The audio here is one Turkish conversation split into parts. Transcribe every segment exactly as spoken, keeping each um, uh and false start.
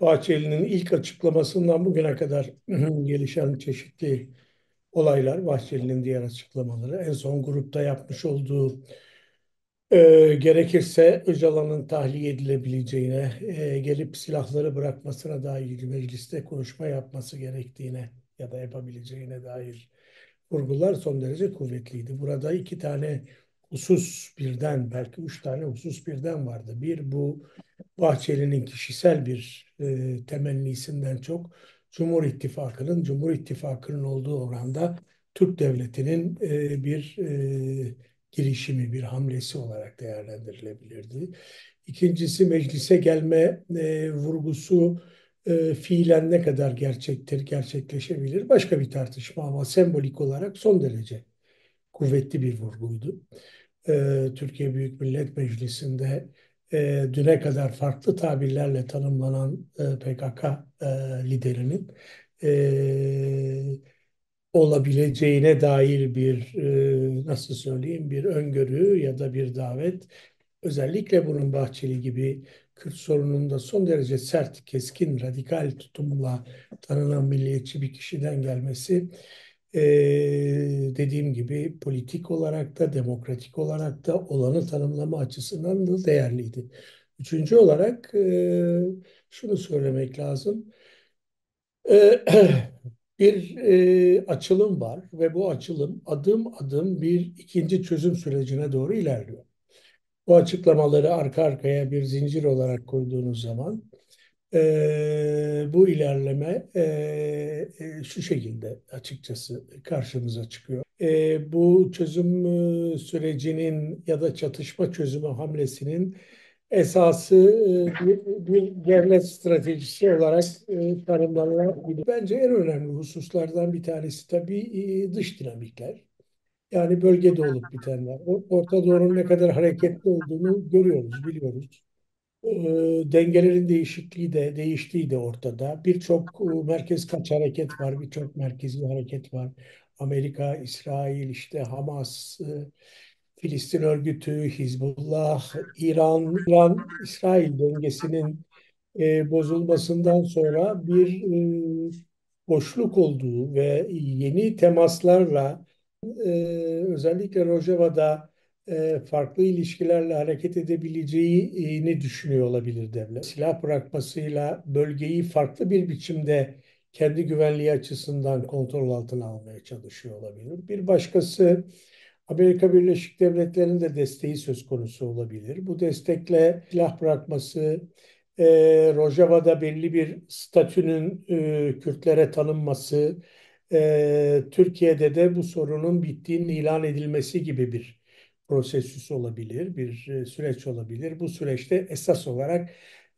Bahçeli'nin ilk açıklamasından bugüne kadar gelişen çeşitli olaylar, Bahçeli'nin diğer açıklamaları, en son grupta yapmış olduğu e, gerekirse Öcalan'ın tahliye edilebileceğine, e, gelip silahları bırakmasına dair mecliste konuşma yapması gerektiğine ya da yapabileceğine dair vurgular son derece kuvvetliydi. Burada iki tane husus birden, belki üç tane husus birden vardı. Bir, bu Bahçeli'nin kişisel bir e, temennisinden çok Cumhur İttifakı'nın, Cumhur İttifakı'nın olduğu oranda Türk Devleti'nin e, bir e, girişimi, bir hamlesi olarak değerlendirilebilirdi. İkincisi, meclise gelme e, vurgusu e, fiilen ne kadar gerçektir, gerçekleşebilir başka bir tartışma, ama sembolik olarak son derece kuvvetli bir vurguydu. E, Türkiye Büyük Millet Meclisi'nde E, düne kadar farklı tabirlerle tanımlanan e, P K K e, liderinin e, olabileceğine dair bir e, nasıl söyleyeyim bir öngörü ya da bir davet, özellikle bunun Bahçeli gibi Kürt sorununda son derece sert, keskin, radikal tutumla tanınan milliyetçi bir kişiden gelmesi, e, dediğim gibi politik olarak da demokratik olarak da olanı tanımlama açısından da değerliydi. Üçüncü olarak e, şunu söylemek lazım. E, bir e, açılım var ve bu açılım adım adım bir ikinci çözüm sürecine doğru ilerliyor. Bu açıklamaları arka arkaya bir zincir olarak koyduğunuz zaman Ee, bu ilerleme e, e, şu şekilde açıkçası karşımıza çıkıyor. E, bu çözüm e, sürecinin ya da çatışma çözümü hamlesinin esası e, bir, bir devlet stratejisi olarak e, tanımlanabilir. Bence en önemli hususlardan bir tanesi tabii e, dış dinamikler. Yani bölgede olup bitenler. Orta Doğu'nun ne kadar hareketli olduğunu görüyoruz, biliyoruz. E, dengelerin değişikliği de değiştiği de ortada. Birçok e, merkez kaç hareket var, birçok merkezi hareket var. Amerika, İsrail, işte Hamas, e, Filistin örgütü, Hizbullah, İran, İran, İsrail dengesinin e, bozulmasından sonra bir e, boşluk olduğu ve yeni temaslarla e, özellikle Rojava'da farklı ilişkilerle hareket edebileceğini düşünüyor olabilir devlet. Silah bırakmasıyla bölgeyi farklı bir biçimde kendi güvenliği açısından kontrol altına almaya çalışıyor olabilir. Bir başkası, Amerika Birleşik Devletleri'nin de desteği söz konusu olabilir. Bu destekle silah bırakması, e, Rojava'da belli bir statünün e, Kürtlere tanınması, e, Türkiye'de de bu sorunun bittiğinin ilan edilmesi gibi bir prosesüs olabilir, bir süreç olabilir. Bu süreçte esas olarak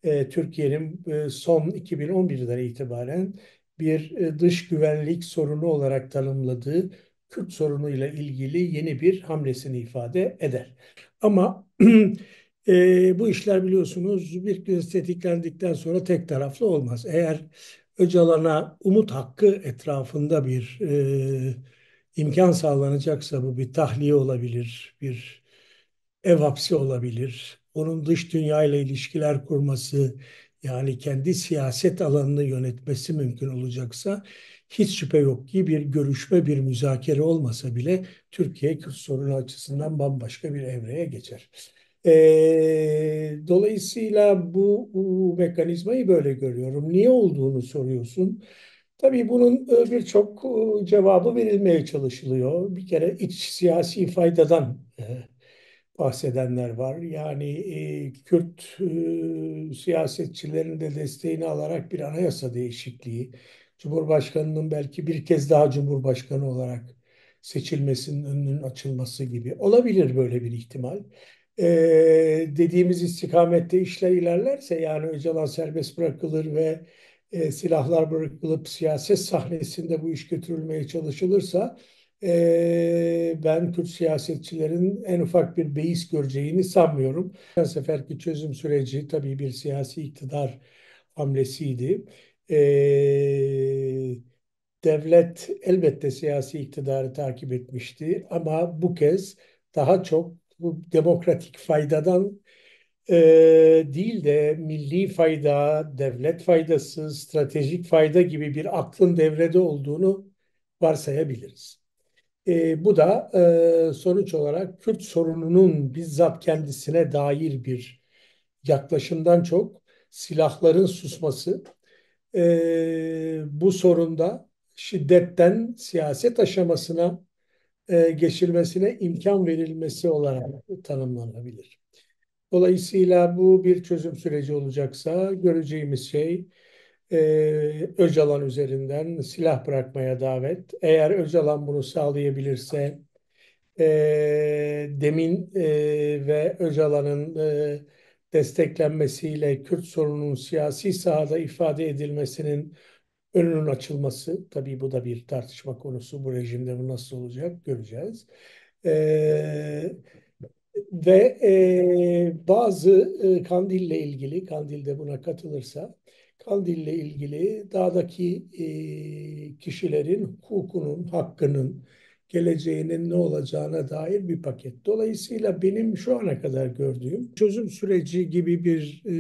e, Türkiye'nin e, son iki bin on birden itibaren bir e, dış güvenlik sorunu olarak tanımladığı Kürt sorunuyla ilgili yeni bir hamlesini ifade eder. Ama e, bu işler biliyorsunuz bir kez tetiklendikten sonra tek taraflı olmaz. Eğer Öcalan'a umut hakkı etrafında bir e, İmkan sağlanacaksa, bu bir tahliye olabilir, bir ev hapsi olabilir. Onun dış dünyayla ilişkiler kurması, yani kendi siyaset alanını yönetmesi mümkün olacaksa, hiç şüphe yok ki bir görüşme, bir müzakere olmasa bile Türkiye Kürt sorunu açısından bambaşka bir evreye geçer. E, dolayısıyla bu, bu mekanizmayı böyle görüyorum. Niye olduğunu soruyorsun. Tabii bunun birçok cevabı verilmeye çalışılıyor. Bir kere iç siyasi faydadan bahsedenler var. Yani Kürt siyasetçilerin de desteğini alarak bir anayasa değişikliği, Cumhurbaşkanı'nın belki bir kez daha Cumhurbaşkanı olarak seçilmesinin önünün açılması gibi. Olabilir böyle bir ihtimal. Ee, dediğimiz istikamette işler ilerlerse, yani Öcalan serbest bırakılır ve E, silahlar bırakılıp siyaset sahnesinde bu iş götürülmeye çalışılırsa e, ben Kürt siyasetçilerin en ufak bir beis göreceğini sanmıyorum. Her seferki çözüm süreci tabii bir siyasi iktidar hamlesiydi. E, devlet elbette siyasi iktidarı takip etmişti, ama bu kez daha çok bu demokratik faydadan e, değil de milli fayda, devlet faydası, stratejik fayda gibi bir aklın devrede olduğunu varsayabiliriz. E, bu da e, sonuç olarak Kürt sorununun bizzat kendisine dair bir yaklaşımdan çok silahların susması, e, bu sorunda şiddetten siyaset aşamasına e, geçilmesine imkan verilmesi olarak tanımlanabilir. Dolayısıyla bu bir çözüm süreci olacaksa göreceğimiz şey e, Öcalan üzerinden silah bırakmaya davet. Eğer Öcalan bunu sağlayabilirse e, demin e, ve Öcalan'ın e, desteklenmesiyle Kürt sorununun siyasi sahada ifade edilmesinin önünün açılması, tabii bu da bir tartışma konusu, bu rejimde bu nasıl olacak göreceğiz. Ee, ve e, bazı e, Kandil'le ilgili, Kandil de buna katılırsa, Kandil'le ilgili dağdaki e, kişilerin hukukunun, hakkının, geleceğinin ne olacağına dair bir paket. Dolayısıyla benim şu ana kadar gördüğüm çözüm süreci gibi bir e,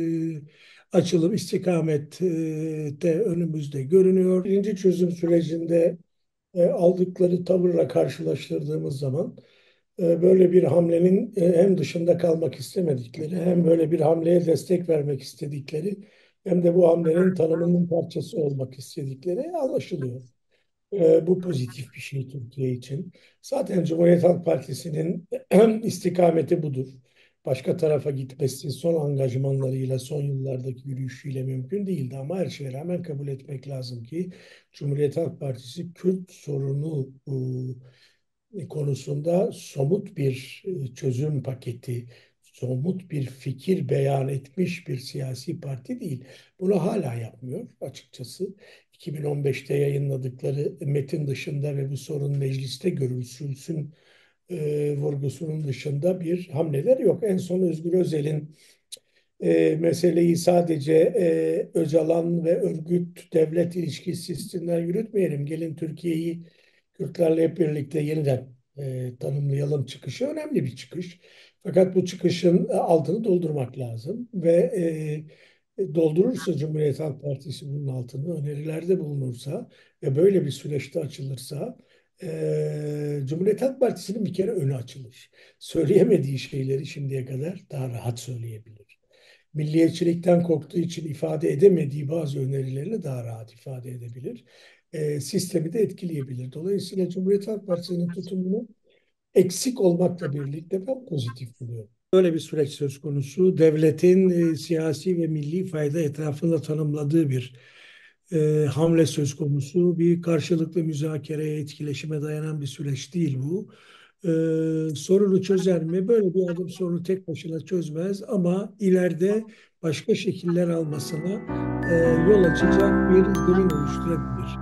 açılım istikamette önümüzde görünüyor. Birinci çözüm sürecinde e, aldıkları tavırla karşılaştırdığımız zaman e, böyle bir hamlenin e, hem dışında kalmak istemedikleri, hem böyle bir hamleye destek vermek istedikleri, hem de bu hamlenin tanımının parçası olmak istedikleri anlaşılıyor. E, bu pozitif bir şey Türkiye için. Zaten Cumhuriyet Halk Partisi'nin istikameti budur. Başka tarafa gitmesi son angajmanlarıyla, son yıllardaki yürüyüşüyle mümkün değildi ama her şeye rağmen kabul etmek lazım ki Cumhuriyet Halk Partisi Kürt sorunu e, konusunda somut bir çözüm paketi, somut bir fikir beyan etmiş bir siyasi parti değil. Bunu hala yapmıyor açıkçası. iki bin on beşte yayınladıkları metin dışında ve bu sorun mecliste görülsün e, vurgusunun dışında bir hamleler yok. En son Özgür Özel'in e, meseleyi sadece e, Öcalan ve örgüt-devlet ilişkisinden yürütmeyelim. Gelin Türkiye'yi Kürtlerle hep birlikte yeniden e, tanımlayalım çıkışı önemli bir çıkış. Fakat bu çıkışın altını doldurmak lazım ve e, doldurursa Cumhuriyet Halk Partisi bunun altını, önerilerde bulunursa ve böyle bir süreçte açılırsa e, Cumhuriyet Halk Partisi'nin bir kere önü açılır. Söyleyemediği şeyleri şimdiye kadar daha rahat söyleyebilir. Milliyetçilikten korktuğu için ifade edemediği bazı önerilerini daha rahat ifade edebilir. E, sistemi de etkileyebilir. Dolayısıyla Cumhuriyet Halk Partisi'nin tutumunu eksik olmakla birlikte ben pozitif buluyorum. Böyle bir süreç söz konusu. Devletin e, siyasi ve milli fayda etrafında tanımladığı bir e, hamle söz konusu. Bir karşılıklı müzakereye, etkileşime dayanan bir süreç değil bu. E, sorunu çözer mi? Böyle bir adım sorunu tek başına çözmez ama ileride başka şekiller almasına e, yol açacak bir durum oluşturabilir.